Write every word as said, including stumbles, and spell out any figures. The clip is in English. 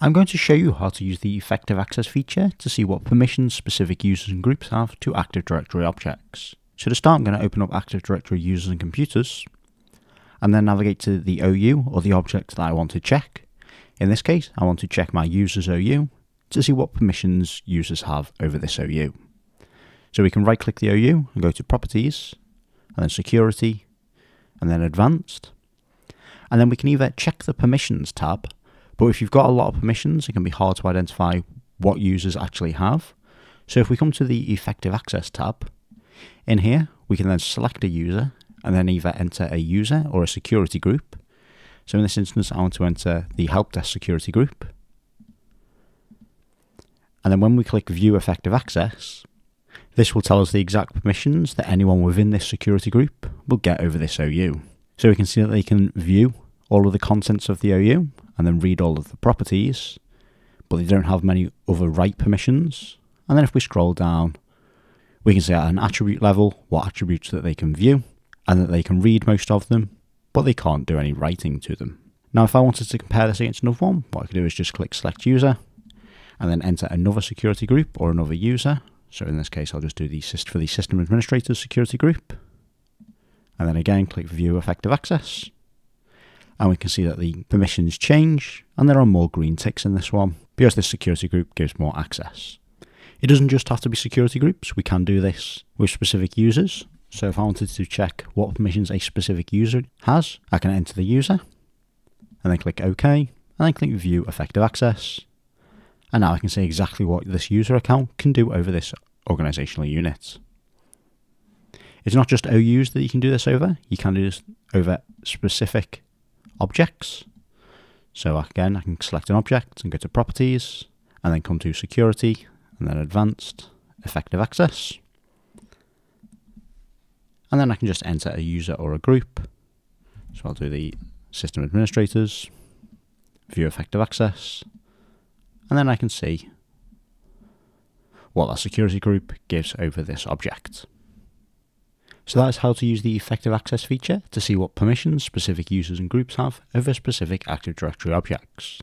I'm going to show you how to use the Effective Access feature to see what permissions specific users and groups have to Active Directory objects. So to start, I'm going to open up Active Directory Users and Computers, and then navigate to the O U, or the object that I want to check. In this case, I want to check my users O U to see what permissions users have over this O U. So we can right-click the O U and go to Properties, and then Security, and then Advanced. And then we can either check the Permissions tab, but if you've got a lot of permissions, it can be hard to identify what users actually have. So if we come to the Effective Access tab, in here, we can then select a user and then either enter a user or a security group. So in this instance, I want to enter the Help Desk security group. And then when we click View Effective Access, this will tell us the exact permissions that anyone within this security group will get over this O U. So we can see that they can view all of the contents of the O U and then read all of the properties, but they don't have many other write permissions. And then if we scroll down, we can see at an attribute level what attributes that they can view and that they can read most of them, but they can't do any writing to them. Now, if I wanted to compare this against another one, what I could do is just click Select User and then enter another security group or another user. So in this case, I'll just do the sys for the System Administrator security group. And then again, click View Effective Access. And we can see that the permissions change and there are more green ticks in this one because this security group gives more access. It doesn't just have to be security groups. We can do this with specific users. So if I wanted to check what permissions a specific user has, I can enter the user and then click OK and then click View Effective Access. And now I can see exactly what this user account can do over this organizational unit. It's not just O Us that you can do this over. You can do this over specific objects. So again, I can select an object and go to Properties and then come to Security and then Advanced, Effective Access. And then I can just enter a user or a group. So I'll do the System Administrators, View Effective Access, and then I can see what that security group gives over this object. So that is how to use the Effective Access feature to see what permissions specific users and groups have over specific Active Directory objects.